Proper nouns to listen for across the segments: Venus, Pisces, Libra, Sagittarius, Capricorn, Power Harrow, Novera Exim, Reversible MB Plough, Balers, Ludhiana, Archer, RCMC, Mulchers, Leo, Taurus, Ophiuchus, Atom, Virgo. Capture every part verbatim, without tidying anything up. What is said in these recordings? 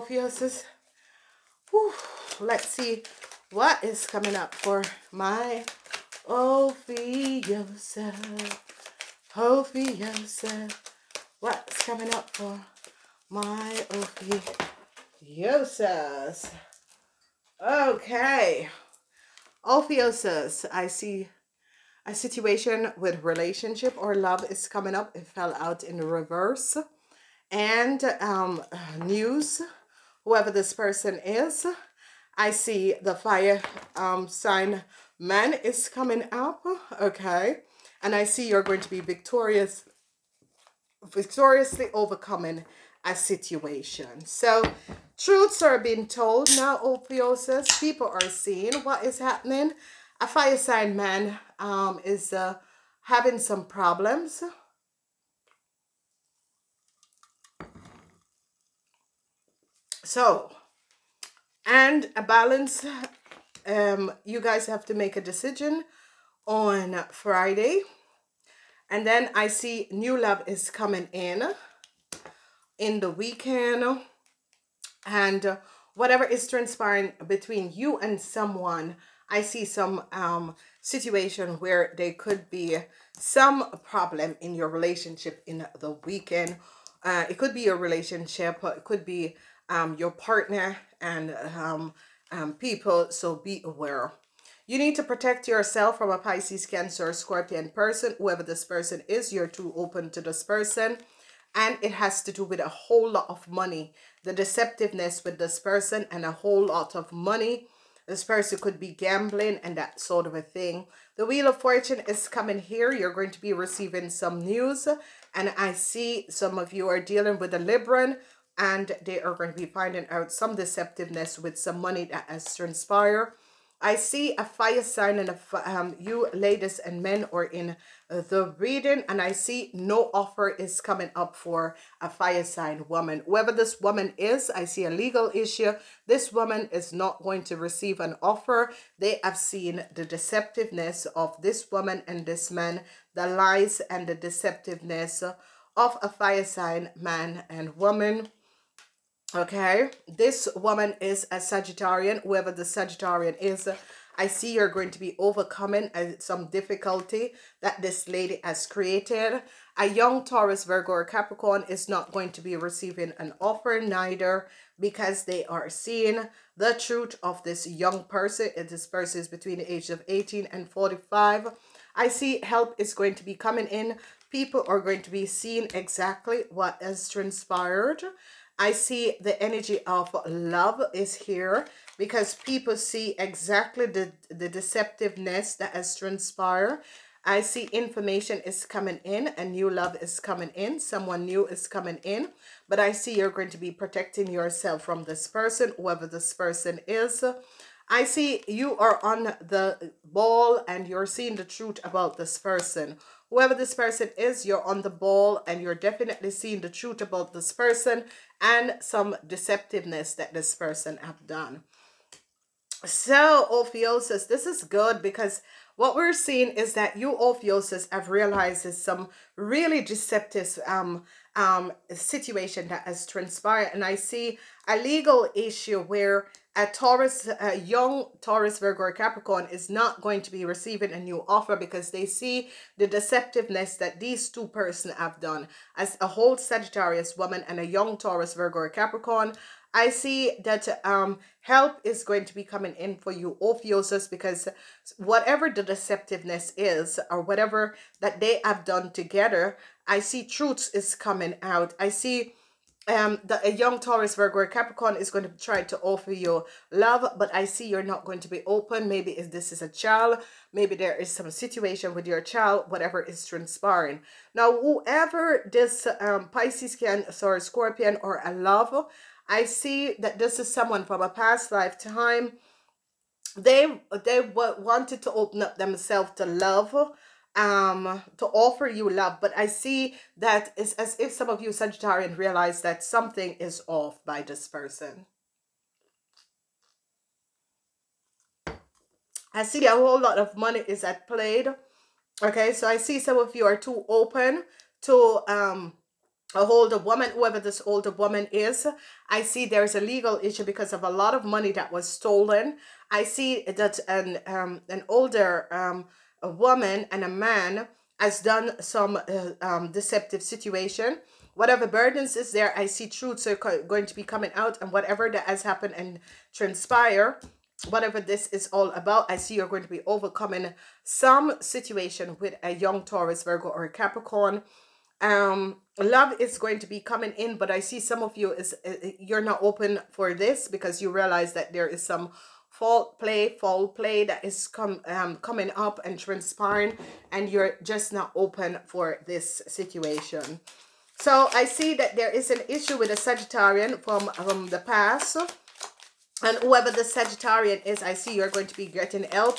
Ophiuchus. Whew. Let's see what is coming up for my Ophiuchus. Ophiuchus. What's coming up for my Ophiuchus? Okay. Ophiuchus, I see a situation with relationship or love is coming up. It fell out in reverse. And um, news, whoever this person is, I see the fire um, sign man is coming up. Okay. And I see you're going to be victorious, victoriously overcoming a situation. So truths are being told now, Ophiuchus. People are seeing what is happening. A fire sign man um, is uh, having some problems. So, and a balance. Um, you guys have to make a decision on Friday. And then I see new love is coming in in the weekend. And whatever is transpiring between you and someone, I see some um, situation where there could be some problem in your relationship in the weekend. Uh, it could be your relationship. It could be um, your partner and um, um, people. So be aware. You need to protect yourself from a Pisces, Cancer, Scorpion person. Whoever this person is, you're too open to this person. And it has to do with a whole lot of money. The deceptiveness with this person and a whole lot of money. This person could be gambling and that sort of a thing. The Wheel of Fortune is coming here. You're going to be receiving some news. And I see some of you are dealing with a Libran. And they are going to be finding out some deceptiveness with some money that has transpired. I see a fire sign, and a, um, you ladies and men are in the reading, and I see no offer is coming up for a fire sign woman. Whoever this woman is, I see a legal issue. This woman is not going to receive an offer. They have seen the deceptiveness of this woman and this man, the lies and the deceptiveness of a fire sign man and woman. Okay, this woman is a Sagittarian. Whoever the Sagittarian is, I see you're going to be overcoming some difficulty that this lady has created. A young Taurus, Virgo, or Capricorn is not going to be receiving an offer neither, because they are seeing the truth of this young person. This person is between the ages of eighteen and forty-five. I see help is going to be coming in. People are going to be seeing exactly what has transpired. I see the energy of love is here because people see exactly the, the deceptiveness that has transpired. I see information is coming in and new love is coming in. Someone new is coming in. But I see you're going to be protecting yourself from this person, whoever this person is. I see you are on the ball and you're seeing the truth about this person. Whoever this person is, you're on the ball and you're definitely seeing the truth about this person and some deceptiveness that this person have done. So, Ophiuchus, this is good because what we're seeing is that you, Ophiuchus, have realized is some really deceptive um, um, situation that has transpired. And I see a legal issue where a Taurus, a young Taurus, Virgo, or Capricorn is not going to be receiving a new offer because they see the deceptiveness that these two persons have done. As a whole Sagittarius woman and a young Taurus, Virgo, or Capricorn, I see that um, help is going to be coming in for you, Ophiuchus, because whatever the deceptiveness is or whatever that they have done together, I see truths is coming out. I see Um, the, a young Taurus, Virgo, or Capricorn is going to try to offer you love, but I see you're not going to be open. Maybe if this is a child, maybe there is some situation with your child, whatever is transpiring. Now, whoever this um, Pisces, Cancer, Scorpion, or a love, I see that this is someone from a past lifetime. They, they wanted to open up themselves to love, um to offer you love, but I see that it's as if some of you Sagittarian realize that something is off by this person. I see a whole lot of money is at play. Okay, so I see some of you are too open to um an older woman, whoever this older woman is. I see there's a legal issue because of a lot of money that was stolen. I see that an, um, an older um, a woman and a man has done some uh, um, deceptive situation. Whatever burdens is there, I see truths are going to be coming out, and whatever that has happened and transpire, whatever this is all about, I see you're going to be overcoming some situation with a young Taurus, Virgo, or a Capricorn. Um, love is going to be coming in, but I see some of you is uh, you're not open for this because you realize that there is some fault play, foul play that is come um, coming up and transpiring, and you're just not open for this situation. So I see that there is an issue with a Sagittarian from from the past. And whoever the Sagittarian is, I see you're going to be getting help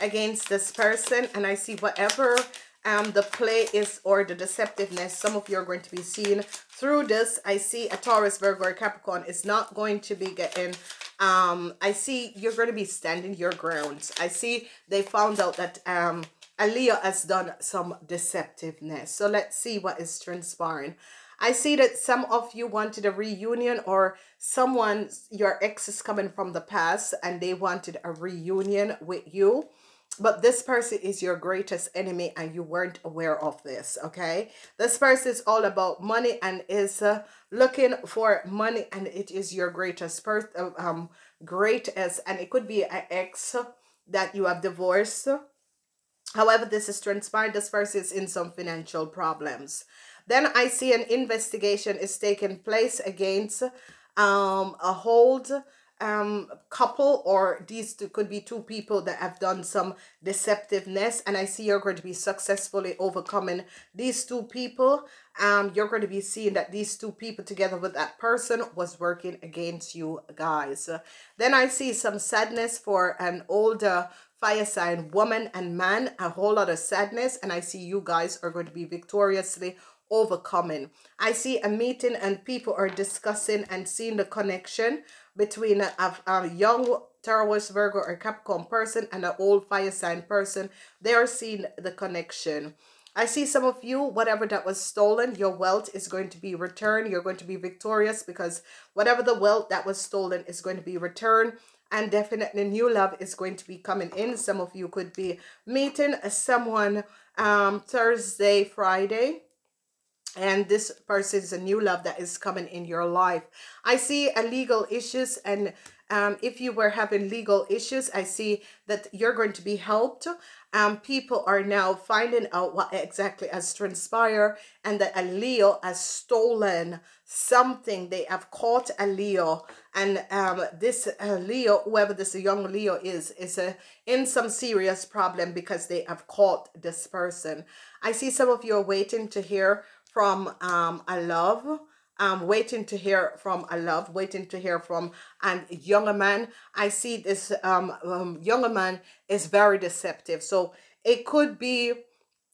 against this person. And I see whatever um, the play is or the deceptiveness, some of you are going to be seeing through this. I see a Taurus, Virgo, or Capricorn is not going to be getting... Um, I see you're going to be standing your grounds. I see they found out that um, a Leo has done some deceptiveness. So let's see what is transpiring. I see that some of you wanted a reunion, or someone, your ex is coming from the past and they wanted a reunion with you. But this person is your greatest enemy and you weren't aware of this, okay? This person is all about money and is uh, looking for money, and it is your greatest person, um, greatest, and it could be an ex that you have divorced. However, this is transpired, this person is in some financial problems. Then I see an investigation is taking place against um, a hold um, couple, or these two could be two people that have done some deceptiveness. And I see you're going to be successfully overcoming these two people. Um, you're going to be seeing that these two people together with that person was working against you guys. Then I see some sadness for an older fire sign woman and man, a whole lot of sadness. And I see you guys are going to be victoriously overcoming. I see a meeting and people are discussing and seeing the connection between a, a young Taurus, Virgo, or Capricorn person and an old fire sign person. They are seeing the connection. I see some of you, whatever that was stolen, your wealth is going to be returned. You're going to be victorious because whatever the wealth that was stolen is going to be returned. And definitely new love is going to be coming in. Some of you could be meeting someone um, Thursday, Friday. And this person is a new love that is coming in your life. I see a legal issues, and um, if you were having legal issues, I see that you're going to be helped. Um, people are now finding out what exactly has transpired, and that a Leo has stolen something. They have caught a Leo, and um, this uh, Leo, whoever this young Leo is, is uh, in some serious problem because they have caught this person. I see some of you are waiting to hear from um, a love, um, waiting to hear from a love, waiting to hear from a younger man. I see this um, um, younger man is very deceptive. So it could be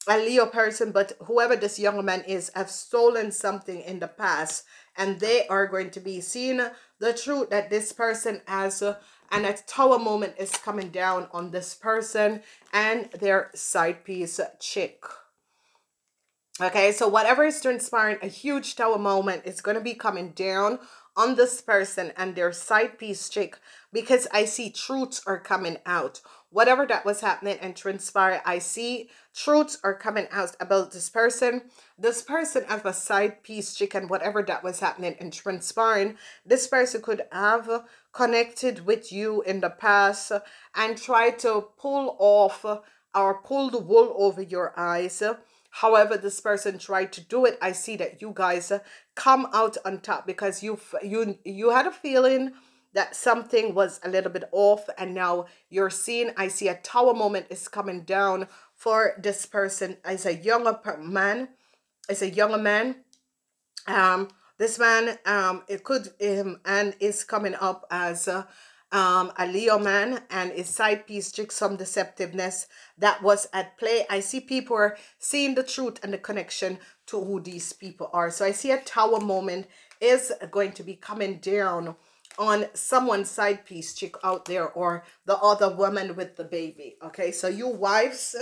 a Leo person, but whoever this younger man is have stolen something in the past, and they are going to be seeing the truth that this person has, uh, and a tower moment is coming down on this person and their side piece chick. Okay, so whatever is transpiring, a huge tower moment is going to be coming down on this person and their side piece chick, because I see truths are coming out. Whatever that was happening and transpired, I see truths are coming out about this person. This person has a side piece chick, and whatever that was happening and transpiring, this person could have connected with you in the past and try to pull off or pull the wool over your eyes. However, this person tried to do it. I see that you guys come out on top because you you you had a feeling that something was a little bit off, and now you're seeing. I see a tower moment is coming down for this person as a younger man, as a younger man. Um, this man um it could um and is coming up as a. Uh, Um, a Leo man, and his side piece chick, some deceptiveness that was at play. I see people are seeing the truth and the connection to who these people are. So I see a tower moment is going to be coming down on someone's side piece chick out there, or the other woman with the baby. Okay, so you wives,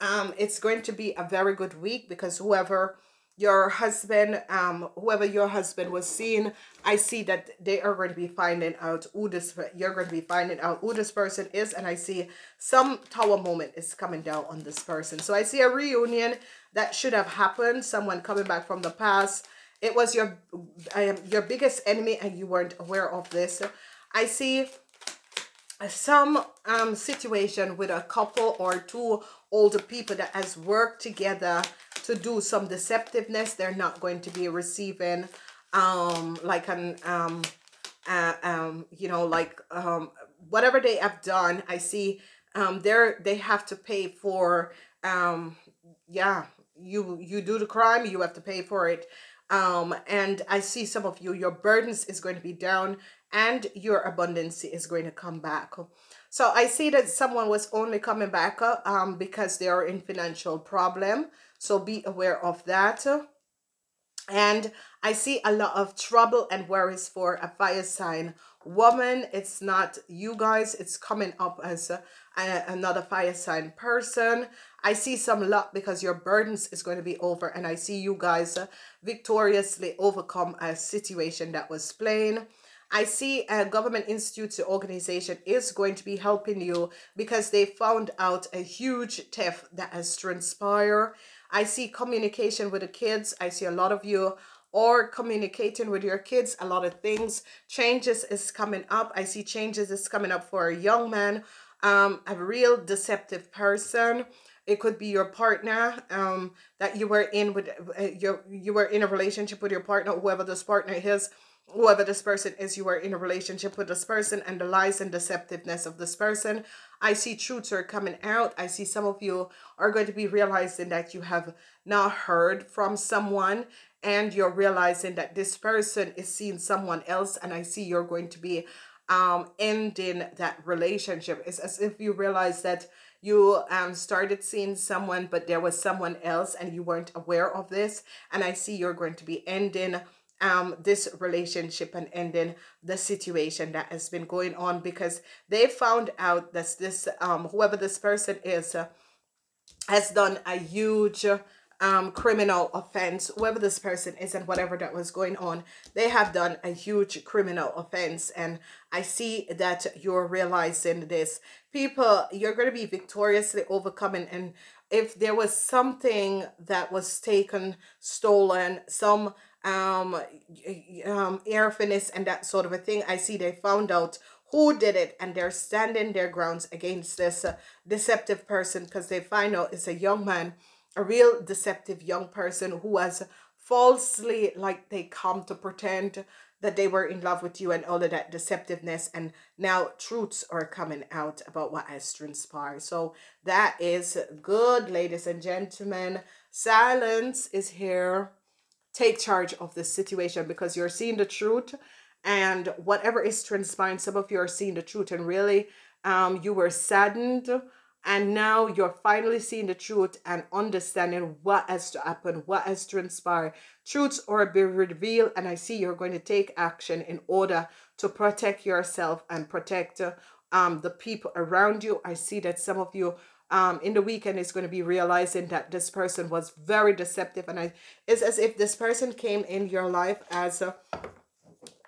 um, it's going to be a very good week because whoever your husband, um, whoever your husband was seeing, I see that they are going to be finding out who this, you're going to be finding out who this person is. And I see some tower moment is coming down on this person. So I see a reunion that should have happened. Someone coming back from the past. It was your, um, your biggest enemy and you weren't aware of this. I see some um, situation with a couple or two older people that has worked together to do some deceptiveness. They're not going to be receiving um like an um uh, um you know, like um whatever they have done. I see um they're they have to pay for um yeah, you you do the crime, you have to pay for it. Um and I see some of you, your burdens is going to be down and your abundance is going to come back. So I see that someone was only coming back um because they are in financial problem. So be aware of that. And I see a lot of trouble and worries for a fire sign woman. It's not you guys. It's coming up as a, a, another fire sign person. I see some luck because your burdens is going to be over. And I see you guys victoriously overcome a situation that was plain. I see a government institute or organization is going to be helping you because they found out a huge theft that has transpired. I see communication with the kids. I see a lot of you are communicating with your kids. A lot of things. Changes is coming up. I see changes is coming up for a young man, um, a real deceptive person. It could be your partner um, that you were in with uh, your, you were in a relationship with your partner, whoever this partner is. Whoever this person is, you are in a relationship with this person, and the lies and deceptiveness of this person. I see truths are coming out. I see some of you are going to be realizing that you have not heard from someone and you're realizing that this person is seeing someone else. And I see you're going to be um, ending that relationship. It's as if you realize that you um, started seeing someone, but there was someone else and you weren't aware of this. And I see you're going to be ending Um, this relationship and ending the situation that has been going on, because they found out that this um, whoever this person is uh, has done a huge um, criminal offense. Whoever this person is and whatever that was going on, they have done a huge criminal offense. And I see that you're realizing this. People, you're going to be victoriously overcoming. And if there was something that was taken, stolen, some Um, um, airfiness and that sort of a thing, I see they found out who did it and they're standing their grounds against this uh, deceptive person, because they find out it's a young man, a real deceptive young person who has falsely, like they come to pretend that they were in love with you and all of that deceptiveness, and now truths are coming out about what has transpired. So that is good, ladies and gentlemen. Silence is here. Take charge of the situation, because you're seeing the truth and whatever is transpiring. Some of you are seeing the truth and really um, you were saddened, and now you're finally seeing the truth and understanding what has to happen, what has transpired. Truths are be revealed, and I see you're going to take action in order to protect yourself and protect um, the people around you. I see that some of you Um, in the weekend is going to be realizing that this person was very deceptive, and I, it's as if this person came in your life as a,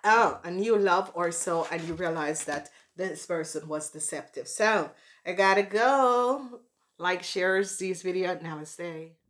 oh, a new love or so, and you realize that this person was deceptive. So I gotta go. Like, share this video. Namaste.